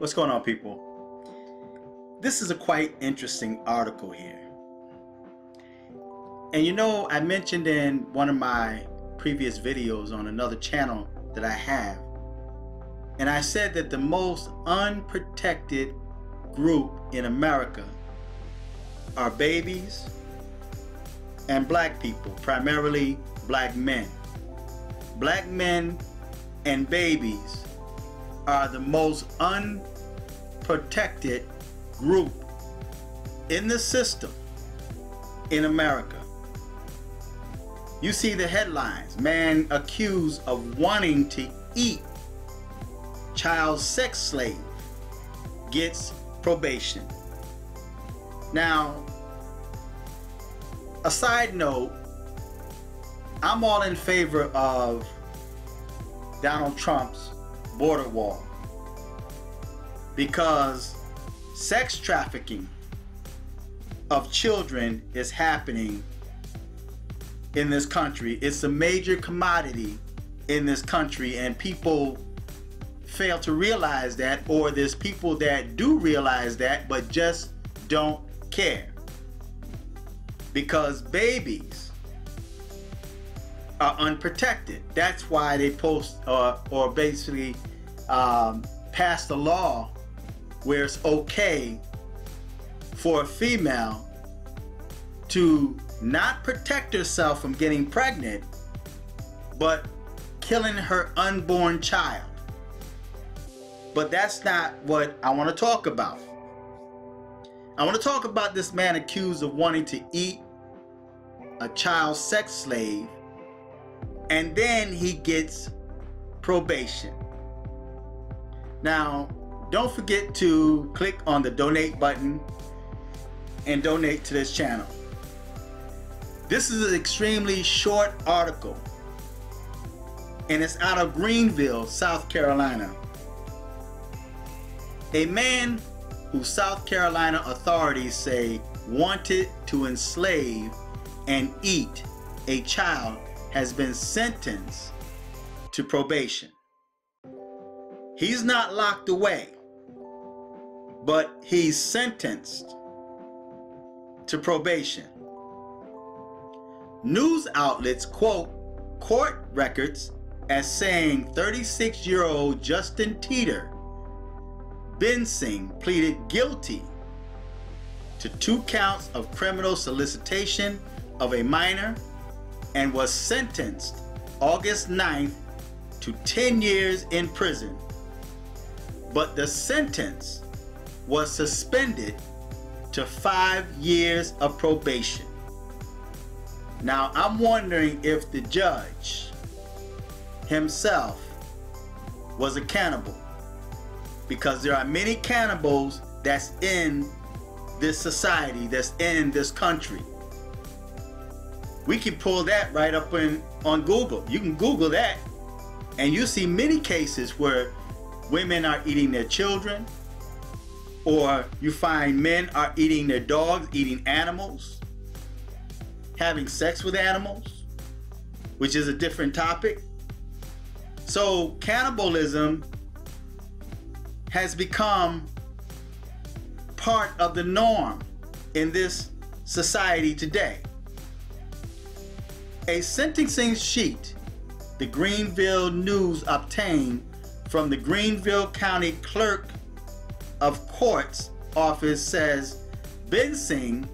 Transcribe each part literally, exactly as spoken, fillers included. What's going on, people? This is a quite interesting article here. And you know, I mentioned in one of my previous videos on another channel that I have, and I said that the most unprotected group in America are babies and black people, primarily black men. Black men and babies are the most unprotected group in the system in America. You see the headlines, man accused of wanting to eat child sex slave gets probation. Now, a side note, I'm all in favor of Donald Trump's border wall, because sex trafficking of children is happening in this country. It's a major commodity in this country, and people fail to realize that, or there's people that do realize that but just don't care, because babies are unprotected. That's why they post uh, or basically um, passed a law where it's okay for a female to not protect herself from getting pregnant, but killing her unborn child. But that's not what I want to talk about. I want to talk about this man accused of wanting to eat a child sex slave, and then he gets probation. Now, don't forget to click on the donate button and donate to this channel. This is an extremely short article, and it's out of Greenville, South Carolina. A man who South Carolina authorities say wanted to enslave and eat a child has been sentenced to probation. He's not locked away, but he's sentenced to probation. News outlets quote court records as saying thirty-six-year-old Justin Teeter Bensing pleaded guilty to two counts of criminal solicitation of a minor and was sentenced August ninth to ten years in prison, but the sentence was suspended to five years of probation. Now, I'm wondering if the judge himself was a cannibal, because there are many cannibals that's in this society, that's in this country. We can pull that right up in, on Google. You can Google that, and you see many cases where women are eating their children, or you find men are eating their dogs, eating animals, having sex with animals, which is a different topic. So cannibalism has become part of the norm in this society today. A sentencing sheet the Greenville News obtained from the Greenville County Clerk of Courts office says Bensing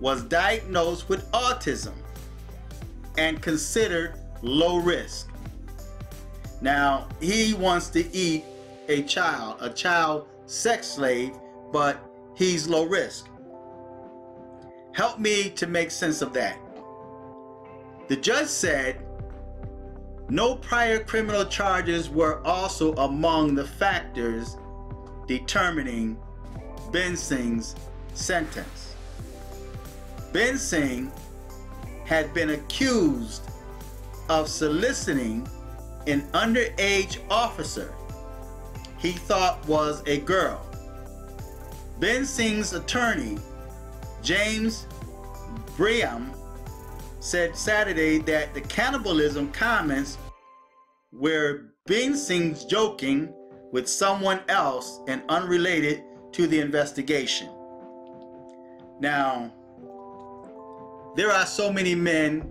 was diagnosed with autism and considered low risk. Now, he wants to eat a child, a child sex slave, but he's low risk. Help me to make sense of that. The judge said no prior criminal charges were also among the factors determining Bensing's sentence. Bensing had been accused of soliciting an underage officer he thought was a girl. Bensing's attorney, James Brigham, said Saturday that the cannibalism comments were Bensing's joking with someone else and unrelated to the investigation. Now, there are so many men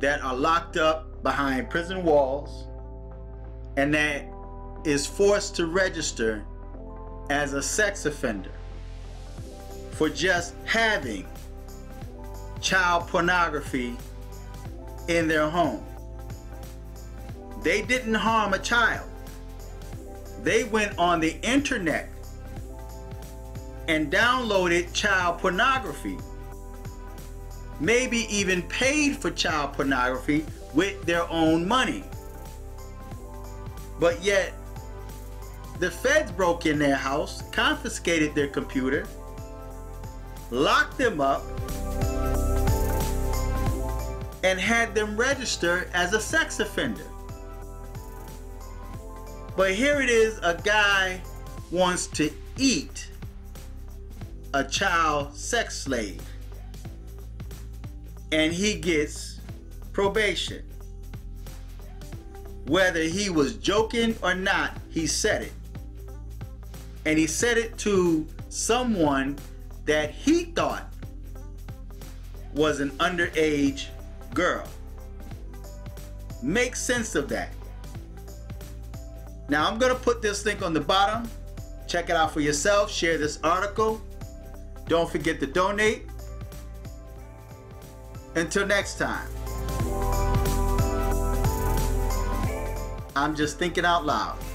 that are locked up behind prison walls and that is forced to register as a sex offender for just having child pornography in their home. They didn't harm a child. They went on the internet and downloaded child pornography, maybe even paid for child pornography with their own money. But yet, the feds broke in their house, confiscated their computer, locked them up, and had them register as a sex offender. But here it is, a guy wants to eat a child sex slave, and he gets probation. Whether he was joking or not, he said it. And he said it to someone that he thought was an underage girl. Make sense of that. Now I'm gonna put this link on the bottom. Check it out for yourself. Share this article. Don't forget to donate. Until next time. I'm just thinking out loud.